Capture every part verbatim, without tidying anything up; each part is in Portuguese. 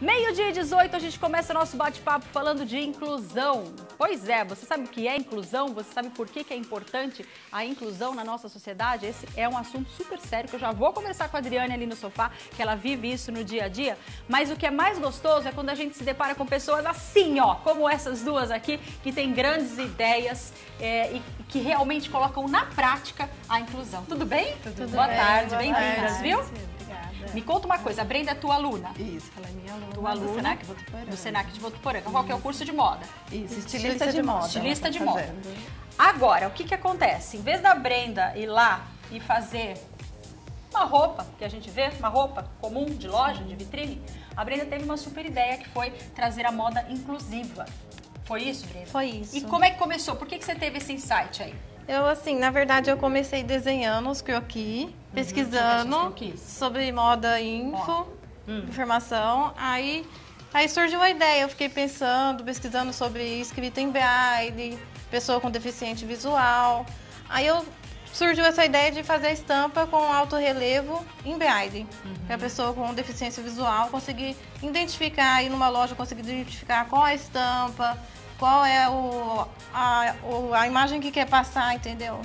meio-dia e dezoito, a gente começa nosso bate-papo falando de inclusão. Pois é, você sabe o que é inclusão? Você sabe por que que é importante a inclusão na nossa sociedade? Esse é um assunto super sério, que eu já vou conversar com a Adriane ali no sofá, que ela vive isso no dia a dia. Mas o que é mais gostoso é quando a gente se depara com pessoas assim, ó, como essas duas aqui, que têm grandes ideias é, e que realmente colocam na prática a inclusão. Tudo bem? Tudo boa bem, tarde, bem-vindas, viu? Obrigada. Me conta uma coisa, a Brenda é tua aluna? Isso, ela é minha aluna. Tua aluna do Senac de Votuporanga. Do Senac de Votuporanga. Qual que é o curso de moda? Isso, estilista, estilista de, de moda. Estilista de moda. Agora, o que que acontece? Em vez da Brenda ir lá e fazer uma roupa, que a gente vê, uma roupa comum de loja, de vitrine, a Brenda teve uma super ideia que foi trazer a moda inclusiva. Foi isso, Brenda? Foi isso. E como é que começou? Por que que você teve esse insight aí? Eu, assim, na verdade, eu comecei desenhando os croquis, uhum, pesquisando os croquis. sobre moda info, hum. informação. Aí, aí surgiu a ideia, eu fiquei pensando, pesquisando sobre escrita em braille, pessoa com deficiente visual. Aí eu, surgiu essa ideia de fazer a estampa com alto relevo em braille, uhum, para a pessoa com deficiência visual conseguir identificar, ir numa loja, conseguir identificar qual é a estampa, qual é o, a, a imagem que quer passar, entendeu? Uhum.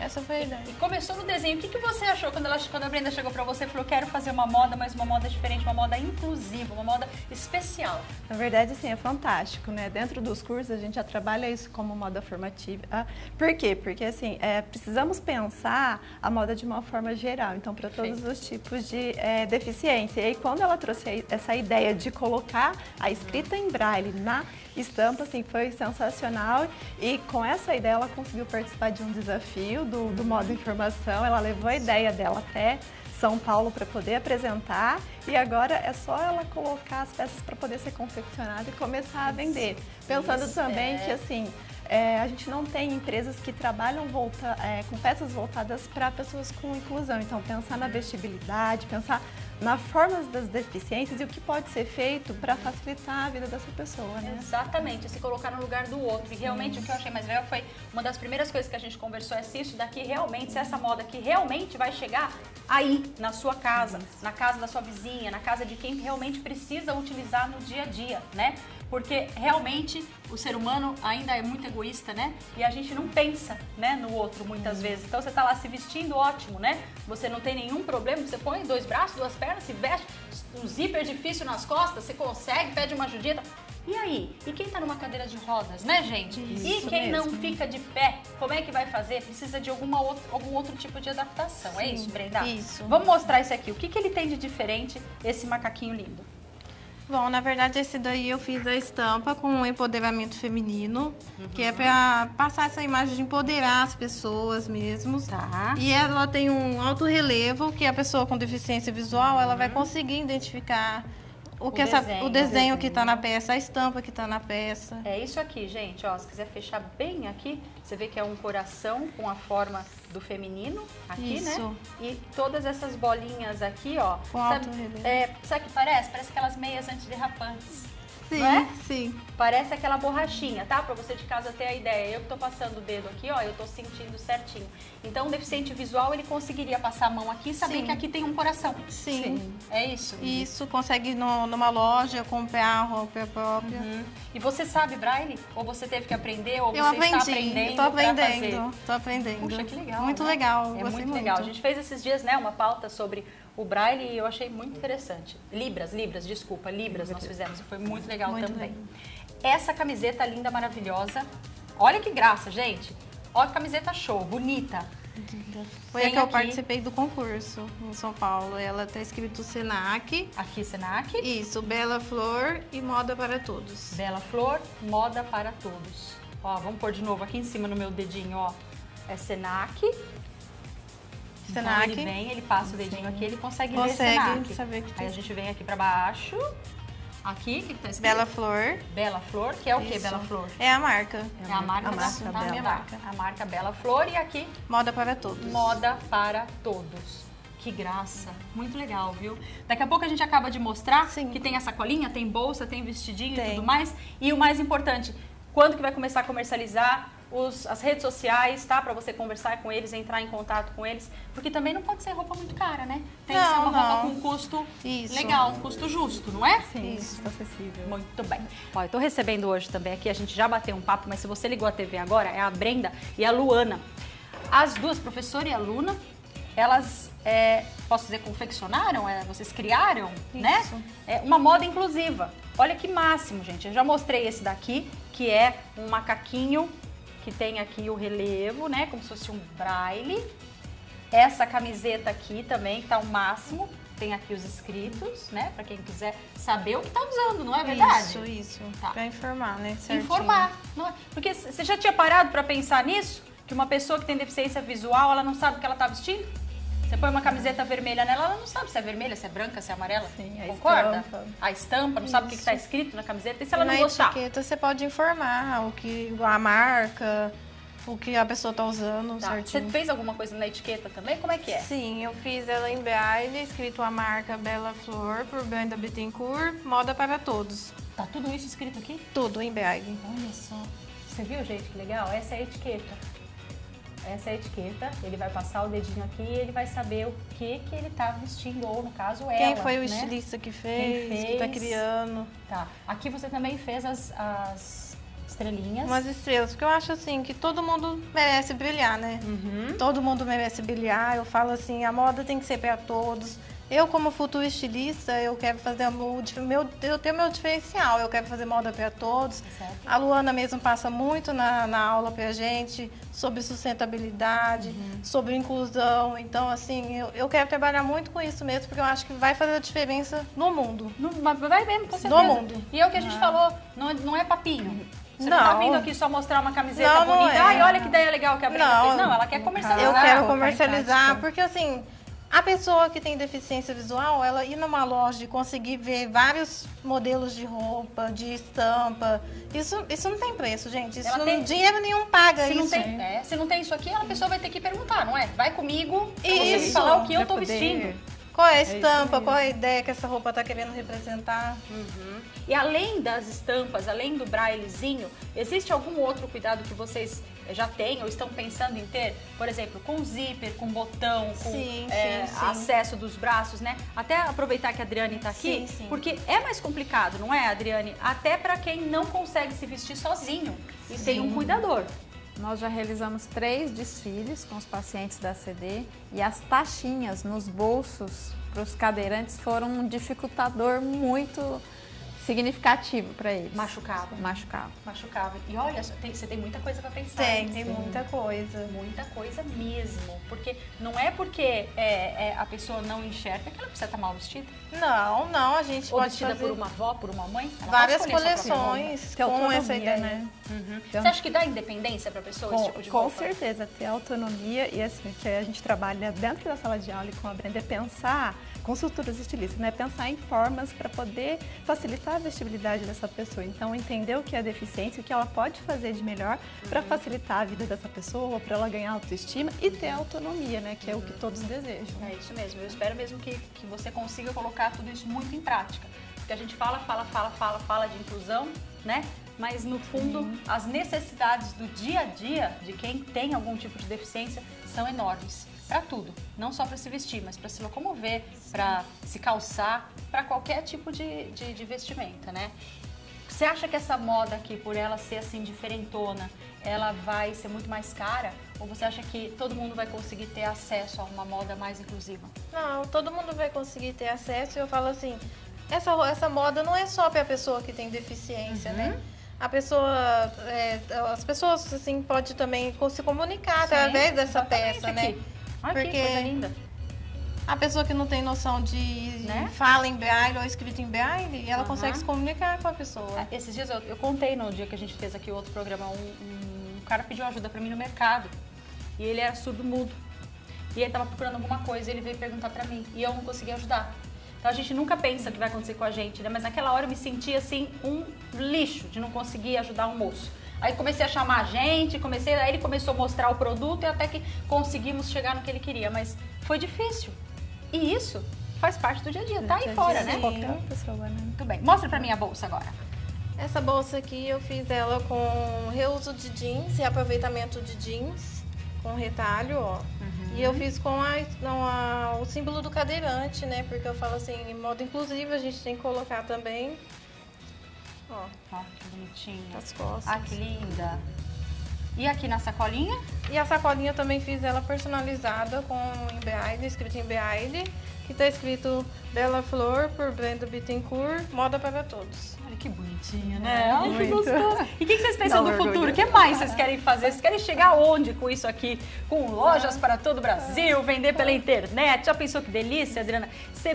Essa foi a ideia. E começou no desenho. O que que você achou quando, ela, quando a Brenda chegou pra você e falou, quero fazer uma moda, mas uma moda diferente, uma moda inclusiva, uma moda especial? Na verdade, assim, é fantástico, né? Dentro dos cursos, a gente já trabalha isso como moda formativa. Por quê? Porque, assim, é, precisamos pensar a moda de uma forma geral, então, para todos os tipos de é, deficiência. E aí, quando ela trouxe essa ideia de colocar a escrita em braille na estampa, assim, foi sensacional, e com essa ideia ela conseguiu participar de um desafio do, do Moda Informação. Ela levou a ideia dela até São Paulo para poder apresentar, e agora é só ela colocar as peças para poder ser confeccionada e começar a vender. Pensando Isso também é. que assim, é, a gente não tem empresas que trabalham volta, é, com peças voltadas para pessoas com inclusão, então pensar na vestibilidade, pensar na forma das deficiências e o que pode ser feito para facilitar a vida dessa pessoa, né? Exatamente, se colocar no lugar do outro. E realmente, sim, o que eu achei mais legal foi, uma das primeiras coisas que a gente conversou é se isso daqui realmente, se essa moda que realmente vai chegar aí, na sua casa, na casa da sua vizinha, na casa de quem realmente precisa utilizar no dia a dia, né? Porque realmente o ser humano ainda é muito egoísta, né? E a gente não pensa, né, no outro muitas hum. vezes. Então você tá lá se vestindo, ótimo, né? Você não tem nenhum problema, você põe dois braços, duas pernas, se veste, um zíper difícil nas costas, você consegue, pede uma ajudinha. E aí? E quem tá numa cadeira de rodas, né, gente? Isso e quem mesmo. não fica de pé, como é que vai fazer? Precisa de alguma outro, algum outro tipo de adaptação, Sim, é isso, Brenda? Isso. Vamos mostrar isso aqui. O que que ele tem de diferente, esse macaquinho lindo? Bom, na verdade, esse daí eu fiz a estampa com o empoderamento feminino, uhum, que é pra passar essa imagem de empoderar as pessoas mesmo. Tá. E ela tem um alto relevo, que a pessoa com deficiência visual, uhum, ela vai conseguir identificar o, que o, essa, desenho, o desenho, desenho que tá na peça, a estampa que tá na peça. É isso aqui, gente, ó, se quiser fechar bem aqui, você vê que é um coração com a forma do feminino, aqui, Isso. né? E todas essas bolinhas aqui, ó. Sabe, é, sabe o que parece? Parece aquelas meias antiderrapantes. Sim, não é? Sim. Parece aquela borrachinha, tá? Pra você de casa ter a ideia. Eu que tô passando o dedo aqui, ó, eu tô sentindo certinho. Então, o deficiente visual, ele conseguiria passar a mão aqui e saber Sim. que aqui tem um coração. Sim. Sim. É isso? Isso, consegue no, numa loja comprar roupa própria. Uhum. E você sabe braille? Ou você teve que aprender? Ou eu você aprendi, está aprendendo? Eu tô aprendendo, tô aprendendo. Puxa, que legal. Muito né? legal. É muito legal. Muito. A gente fez esses dias, né, uma pauta sobre o braille e eu achei muito interessante. Libras, libras, desculpa, libras nós fizemos e foi muito legal muito também. Lindo. Essa camiseta linda, maravilhosa. Olha que graça, gente. Olha que camiseta show, bonita. Foi a que eu aqui. participei do concurso em São Paulo. Ela tá escrito Senac. Aqui, Senac. Isso, Bela Flor e Moda para Todos. Bela Flor, Moda para Todos. Ó, vamos pôr de novo aqui em cima no meu dedinho, ó. É Senac. Senac. Então ele vem, ele passa o dedinho Sim. aqui, ele consegue, consegue ler Senac. Saber que tem. Aí a gente vem aqui pra baixo. Aqui, que tá escrito? Bela Flor. Bela Flor, que é o que, Bela Flor? É a marca. É a marca, a marca da, da minha marca. A marca Bela Flor e aqui? Moda para Todos. Moda para Todos. Que graça. Muito legal, viu? Daqui a pouco a gente acaba de mostrar Sim. que tem a sacolinha, tem bolsa, tem vestidinho tem. e tudo mais. E o mais importante, quando que vai começar a comercializar? os, as redes sociais, tá? Para você conversar com eles, entrar em contato com eles. Porque também não pode ser roupa muito cara, né? Tem não, que ser uma não. roupa com um custo Isso. legal, um custo justo, não é? Sim, Isso. custo acessível. Muito bem. Ó, eu tô recebendo hoje também aqui, a gente já bateu um papo, mas se você ligou a T V agora, é a Brenda e a Luana. As duas, professora e aluna, elas... É, posso dizer, confeccionaram, é, vocês criaram, Isso. né? É uma moda inclusiva. Olha que máximo, gente. Eu já mostrei esse daqui, que é um macaquinho que tem aqui o relevo, né? Como se fosse um braille. Essa camiseta aqui também, que tá o máximo. Tem aqui os escritos, né? Pra quem quiser saber o que tá usando, não é verdade? Isso, isso. Tá. Pra informar, né? Certinho. Informar. Não é? Porque você já tinha parado pra pensar nisso? Que uma pessoa que tem deficiência visual, ela não sabe o que ela tá vestindo? Você põe uma camiseta vermelha nela, ela não sabe se é vermelha, se é branca, se é amarela. Sim, a Concorda? Estampa. A estampa, não Isso. sabe o que está escrito na camiseta. E se ela não gostar? Na etiqueta você pode informar o que, a marca, o que a pessoa está usando, tá. certinho. Você fez alguma coisa na etiqueta também? Como é que é? Sim, eu fiz ela em braille, escrito a marca Bela Flor, por Brenda Bittencourt, moda para todos. Tá tudo isso escrito aqui? Tudo em braille. Olha só. Você viu, gente, que legal? Essa é a etiqueta. Essa é a etiqueta, ele vai passar o dedinho aqui e ele vai saber o que, que ele tá vestindo, ou no caso ela, Quem foi o né? estilista que fez, fez, que tá criando. Tá, aqui você também fez as, as estrelinhas. Umas estrelas, porque eu acho assim, que todo mundo merece brilhar, né? Uhum. Todo mundo merece brilhar, eu falo assim, a moda tem que ser para todos. Eu, como futuro estilista, eu quero fazer o meu, eu tenho meu diferencial, eu quero fazer moda para todos. Certo. A Luana mesmo passa muito na, na aula pra gente sobre sustentabilidade, uhum. sobre inclusão. Então, assim, eu, eu quero trabalhar muito com isso mesmo, porque eu acho que vai fazer a diferença no mundo. No, vai mesmo, com certeza. No mundo. E é o que a gente ah. falou, não, não é papinho. Você não. não tá vindo aqui só mostrar uma camiseta não, bonita. Não é. Ai, olha que ideia legal que a Brenda fez. Não, ela quer comercializar. Eu quero comercializar, porque assim... A pessoa que tem deficiência visual, ela ir numa loja e conseguir ver vários modelos de roupa, de estampa, isso, isso não tem preço, gente. Isso não, tem... Dinheiro nenhum paga se isso. Não tem, é, se não tem isso aqui, a pessoa vai ter que perguntar, não é? Vai comigo, eu vou falar o que eu tô poder... vestindo. Qual é a estampa, é qual é a ideia que essa roupa tá querendo representar. Uhum. E além das estampas, além do braillezinho, existe algum outro cuidado que vocês já têm ou estão pensando em ter? Por exemplo, com zíper, com botão, com sim, é, sim, sim. acesso dos braços, né? Até aproveitar que a Adriane tá aqui, sim, sim. porque é mais complicado, não é, Adriane? Até para quem não consegue se vestir sozinho e sim. tem um cuidador. Nós já realizamos três desfiles com os pacientes da A C D e as taxinhas nos bolsos para os cadeirantes foram um dificultador muito significativo para eles. Machucava. Machucava. Machucava. E olha, tem, você tem muita coisa para pensar. Tem, tem Sim. muita coisa. Muita coisa mesmo. Porque não é porque é, é, a pessoa não enxerga que ela precisa estar mal vestida. Não, não. A gente Ou pode vestida fazer... por uma avó, por uma mãe. Ela Várias coleções com autonomia, essa ideia, né? Uhum. Então, você acha que dá independência para a pessoa com, esse tipo de roupa? Com certeza. Ter autonomia e assim, que a gente trabalha dentro da sala de aula e com a Brenda é pensar com os futuros estilistas, né? Pensar em formas para poder facilitar a vestibilidade dessa pessoa, então entender o que é deficiência, o que ela pode fazer de melhor uhum. para facilitar a vida dessa pessoa, para ela ganhar autoestima e ter autonomia, né, que é o que todos desejam. É isso mesmo, eu espero mesmo que, que você consiga colocar tudo isso muito em prática, porque a gente fala, fala, fala, fala, fala de inclusão, né, mas no fundo uhum. as necessidades do dia a dia de quem tem algum tipo de deficiência são enormes. Para tudo, não só para se vestir, mas para se locomover, para se calçar, para qualquer tipo de, de, de vestimenta, né? Você acha que essa moda aqui, por ela ser assim diferentona, ela vai ser muito mais cara? Ou você acha que todo mundo vai conseguir ter acesso a uma moda mais inclusiva? Não, todo mundo vai conseguir ter acesso e eu falo assim, essa, essa moda não é só para a pessoa que tem deficiência, uhum. né? A pessoa, é, as pessoas assim, podem também se comunicar Sim, através dessa peça, aqui. Né? Olha Porque que coisa linda. A pessoa que não tem noção de né? fala em braille ou escrito em braille, ela uhum. consegue se comunicar com a pessoa. Esses dias eu, eu contei no dia que a gente fez aqui outro programa, um, um, um cara pediu ajuda pra mim no mercado e ele era surdo-mudo. E ele tava procurando alguma coisa e ele veio perguntar pra mim e eu não conseguia ajudar. Então a gente nunca pensa o que vai acontecer com a gente, né? Mas naquela hora eu me sentia assim um lixo de não conseguir ajudar um moço. Aí comecei a chamar a gente, comecei, aí ele começou a mostrar o produto e até que conseguimos chegar no que ele queria, mas foi difícil. E isso faz parte do dia a dia, tá aí fora, né? Muito bem, mostra pra mim a bolsa agora. Essa bolsa aqui eu fiz ela com reuso de jeans, reaproveitamento de jeans, com retalho, ó. Uhum. E eu fiz com, a, com a, o símbolo do cadeirante, né? Porque eu falo assim, em modo inclusivo, a gente tem que colocar também. Ó, ó, que bonitinho. As costas. Ah, que linda. E aqui na sacolinha? E a sacolinha eu também fiz ela personalizada com embeaide, escrito embeaide, que tá escrito Bela Flor por Brenda Bittencourt, moda para todos. Olha que bonitinha, né? Olha que gostoso. E o que vocês pensam do futuro? O que mais vocês querem fazer? Vocês querem chegar onde com isso aqui? Com lojas para todo o Brasil, vender pela internet? Já pensou que delícia, Adriana? Você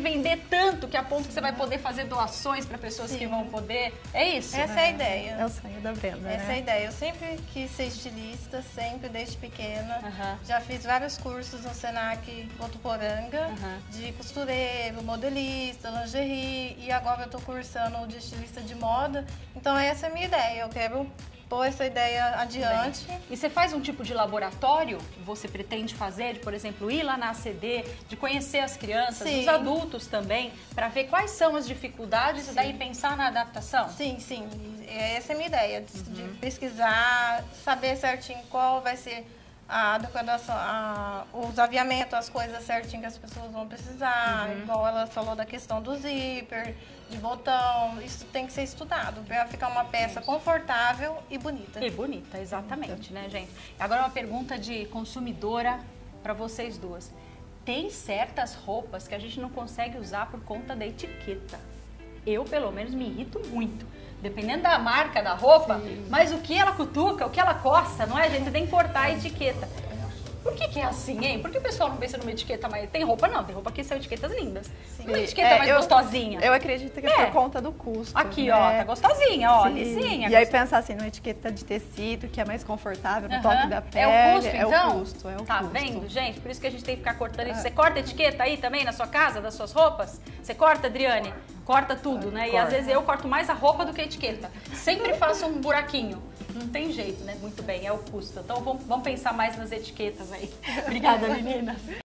vender tanto que a ponto que você vai poder fazer doações para pessoas Sim. que vão poder. É isso? Essa é a ideia. É o sonho da Brenda. Essa né? é a ideia. Eu sempre quis ser estilista, sempre desde pequena. Uh-huh. Já fiz vários cursos no Senac de Votuporanga, uh-huh. de costureiro, modelista, lingerie, e agora eu tô cursando de estilista de moda. Então essa é a minha ideia, eu quero pôr essa ideia adiante. Bem. E você faz um tipo de laboratório que você pretende fazer, de, por exemplo, ir lá na A C D, de conhecer as crianças, sim. os adultos também, para ver quais são as dificuldades sim. e daí pensar na adaptação? Sim, sim. Essa é a minha ideia, de, uhum. de pesquisar, saber certinho qual vai ser a adequação, a, os aviamentos, as coisas certinho que as pessoas vão precisar, uhum. igual ela falou da questão do zíper, de botão, isso tem que ser estudado para ficar uma peça confortável e bonita. E bonita, exatamente, bonita. Né, gente? Agora uma pergunta de consumidora para vocês duas. Tem certas roupas que a gente não consegue usar por conta da etiqueta. Eu, pelo menos, me irrito muito. Dependendo da marca da roupa, Sim. mas o que ela cutuca, o que ela coça, não é, gente? Você tem que cortar a etiqueta. Por que que é assim, hein? Por que o pessoal não pensa numa etiqueta mais... Tem roupa, não. Tem roupa que são etiquetas lindas. Sim. Uma etiqueta é, mais eu, gostosinha. Eu acredito que é, é por conta do custo. Aqui, né? ó, tá gostosinha, ó, Sim. lisinha. E gost... aí pensar assim, numa etiqueta de tecido, que é mais confortável, no uh-huh. toque da pele. É o custo, então? É o custo, é o tá custo. Tá vendo, gente? Por isso que a gente tem que ficar cortando isso. Você corta a etiqueta aí também, na sua casa, das suas roupas? Você corta, Adriane? Corta tudo, né? Corta. E às vezes eu corto mais a roupa do que a etiqueta. Sempre faço um buraquinho. Não tem jeito, né? Muito bem, é o custo. Então vamos, vamos pensar mais nas etiquetas aí. Obrigada, meninas.